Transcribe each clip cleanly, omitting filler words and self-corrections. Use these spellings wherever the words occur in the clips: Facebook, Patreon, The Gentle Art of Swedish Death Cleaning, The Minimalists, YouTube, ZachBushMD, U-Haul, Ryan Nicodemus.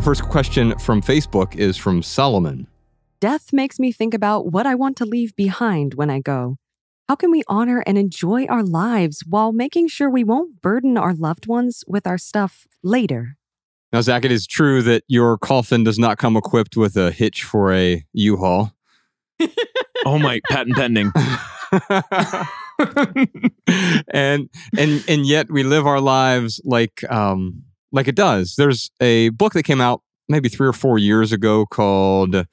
Our first question from Facebook is from Solomon. Death makes me think about what I want to leave behind when I go. How can we honor and enjoy our lives while making sure we won't burden our loved ones with our stuff later? Now, Zach, it is true that your coffin does not come equipped with a hitch for a U-Haul. Oh my, patent pending. and yet we live our lives like it does. There's a book that came out maybe 3 or 4 years ago called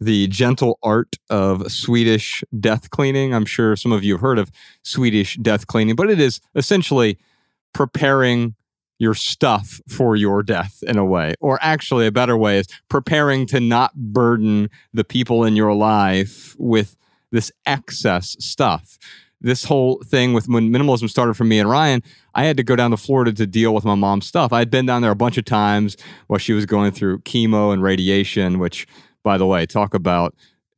The Gentle Art of Swedish Death Cleaning. I'm sure some of you have heard of Swedish death cleaning, but it is essentially preparing your stuff for your death in a way. Or actually, a better way is preparing to not burden the people in your life with this excess stuff. This whole thing with when minimalism started for me and Ryan, I had to go down to Florida to deal with my mom's stuff. I had been down there a bunch of times while she was going through chemo and radiation, which, by the way, talk about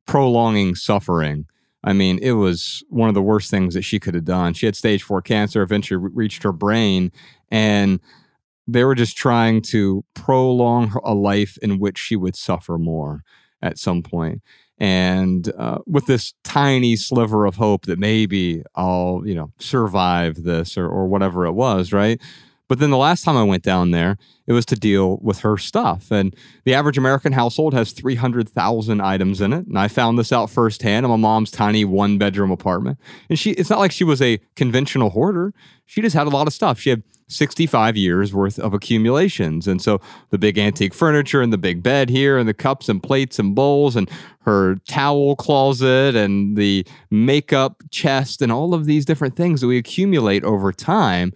prolonging suffering. I mean, it was one of the worst things that she could have done. She had stage 4 cancer, eventually reached her brain, and they were just trying to prolong a life in which she would suffer more at some point. And with this tiny sliver of hope that maybe I'll, you know, survive this or whatever it was, right? But then the last time I went down there, it was to deal with her stuff. And the average American household has 300,000 items in it. And I found this out firsthand in my mom's tiny 1-bedroom apartment. And it's not like she was a conventional hoarder. She just had a lot of stuff. She had 65 years worth of accumulations. And so the big antique furniture and the big bed here and the cups and plates and bowls and her towel closet and the makeup chest and all of these different things that we accumulate over time.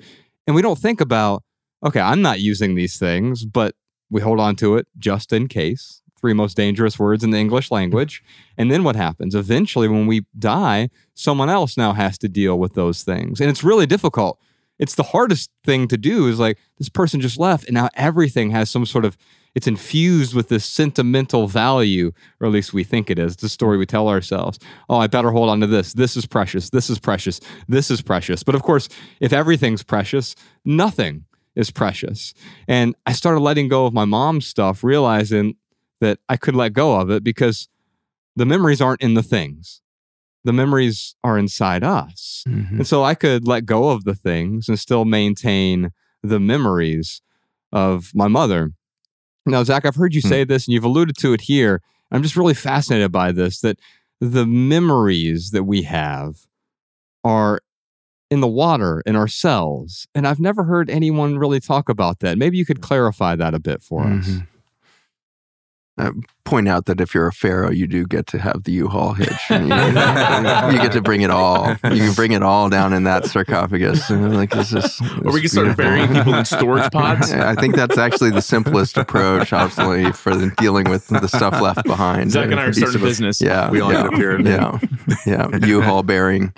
And we don't think about, okay, I'm not using these things, but we hold on to it just in case. 3 most dangerous words in the English language. And then what happens? Eventually, when we die, someone else now has to deal with those things. And it's really difficult. It's the hardest thing to do is like, this person just left and now everything has some sort of, it's infused with this sentimental value, or at least we think it is. It's the story we tell ourselves. Oh, I better hold on to this. This is precious. This is precious. This is precious. But of course, if everything's precious, nothing is precious. And I started letting go of my mom's stuff, realizing that I could let go of it because the memories aren't in the things. The memories are inside us. Mm-hmm. And so I could let go of the things and still maintain the memories of my mother. Now, Zach, I've heard you say this and you've alluded to it here. I'm just really fascinated by this, that the memories that we have are in the water, in our cells. And I've never heard anyone really talk about that. Maybe you could clarify that a bit for us. Point out that if you're a pharaoh, you do get to have the U-Haul hitch. You get to bring it all. You can bring it all down in that sarcophagus. Like, or we can start burying people in storage pods. I think that's actually the simplest approach, obviously, for dealing with the stuff left behind. Zach and I are starting a business. Yeah, we all need a pyramid. Yeah, U-Haul bearing.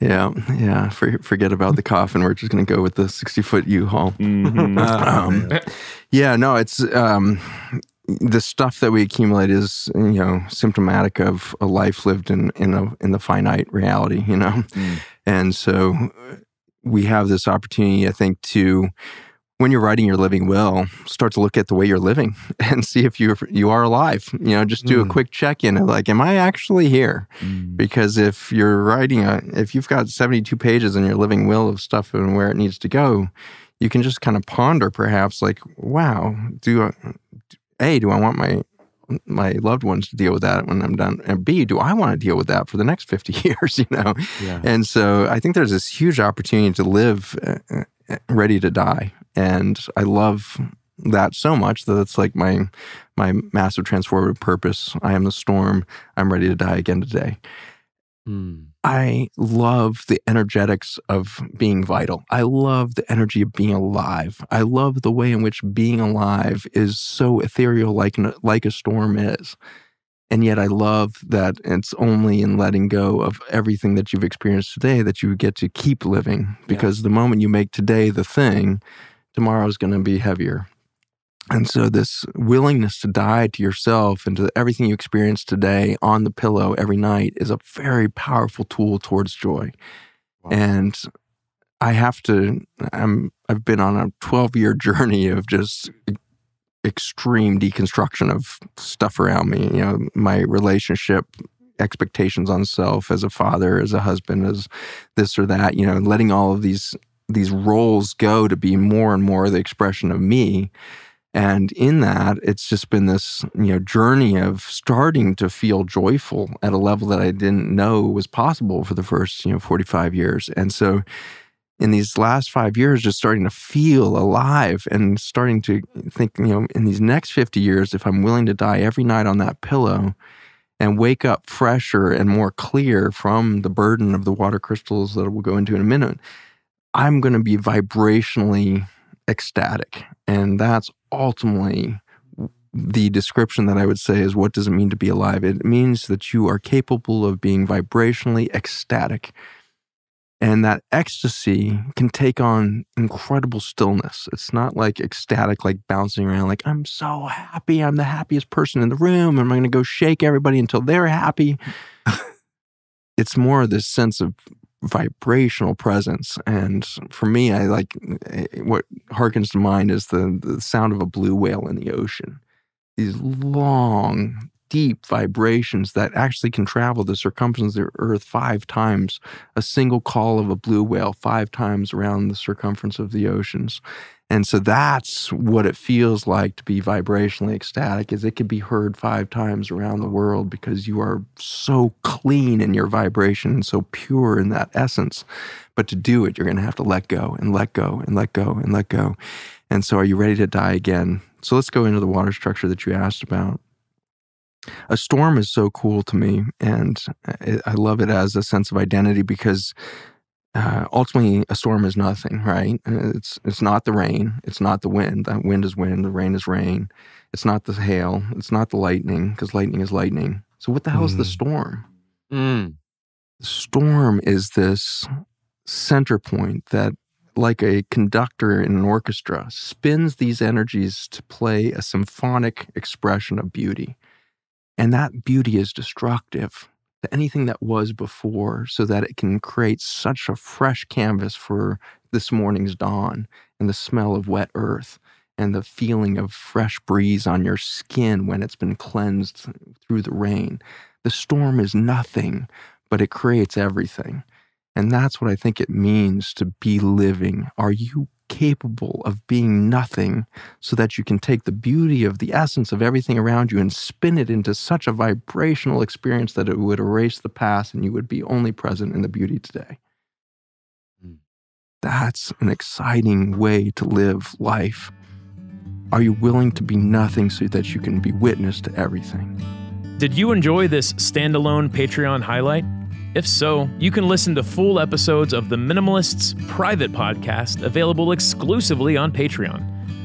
Yeah. Forget about the coffin. We're just going to go with the 60-foot U-Haul. Mm-hmm. It's... the stuff that we accumulate is, symptomatic of a life lived in the finite reality, And so we have this opportunity, I think, to, when you're writing your living will, start to look at the way you're living and see if you are alive. Just do a quick check-in of like, am I actually here? Because if you're writing, if you've got 72 pages in your living will of stuff and where it needs to go, you can just kind of ponder perhaps like, wow, do I want my loved ones to deal with that when I'm done? And B, do I want to deal with that for the next 50 years, Yeah. And so I think there's this huge opportunity to live ready to die. And I love that so much that it's like my massive transformative purpose. I am the storm. I'm ready to die again today. I love the energetics of being vital. I love the energy of being alive. I love the way in which being alive is so ethereal like a storm is. And yet I love that it's only in letting go of everything that you've experienced today that you get to keep living. Because the moment you make today the thing, tomorrow's going to be heavier. And so this willingness to die to yourself and to everything you experience today on the pillow every night is a very powerful tool towards joy. Wow. And I've been on a 12-year journey of just extreme deconstruction of stuff around me, you know, my relationship, expectations on self as a father, as a husband, as this or that, you know, letting all of these roles go to be more and more the expression of me. And in that, it's just been this, you know, journey of starting to feel joyful at a level that I didn't know was possible for the first, you know, 45 years. And so in these last 5 years, just starting to feel alive and starting to think, you know, in these next 50 years, if I'm willing to die every night on that pillow and wake up fresher and more clear from the burden of the water crystals that we'll go into in a minute, I'm going to be vibrationally ecstatic. And that's ultimately the description that I would say is, what does it mean to be alive? It means that you are capable of being vibrationally ecstatic. And that ecstasy can take on incredible stillness. It's not like ecstatic, like bouncing around, like, I'm so happy, I'm the happiest person in the room, I'm going to go shake everybody until they're happy. It's more this sense of vibrational presence. And for me, I like, what harkens to mind is the sound of a blue whale in the ocean. These long, deep vibrations that actually can travel the circumference of the earth 5 times, a single call of a blue whale 5 times around the circumference of the oceans. And so that's what it feels like to be vibrationally ecstatic, is it could be heard 5 times around the world because you are so clean in your vibration and so pure in that essence. But to do it, you're going to have to let go and let go and let go and let go. And so, are you ready to die again? So let's go into the water structure that you asked about. A storm is so cool to me, and I love it as a sense of identity because ultimately a storm is nothing, right? It's not the rain. It's not the wind. That wind is wind. The rain is rain. It's not the hail. It's not the lightning, because lightning is lightning. So what the hell is the storm? The storm is this center point that, like a conductor in an orchestra, spins these energies to play a symphonic expression of beauty. And that beauty is destructive to anything that was before, so that it can create such a fresh canvas for this morning's dawn and the smell of wet earth and the feeling of fresh breeze on your skin when it's been cleansed through the rain. The storm is nothing, but it creates everything. And that's what I think it means to be living. Are you capable of being nothing so that you can take the beauty of the essence of everything around you and spin it into such a vibrational experience that it would erase the past and you would be only present in the beauty today? That's an exciting way to live life. Are you willing to be nothing so that you can be witness to everything? Did you enjoy this standalone Patreon highlight? If so, you can listen to full episodes of The Minimalists' private podcast available exclusively on Patreon.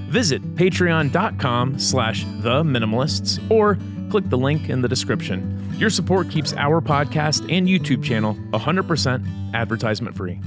Visit patreon.com/theminimalists or click the link in the description. Your support keeps our podcast and YouTube channel 100% advertisement free.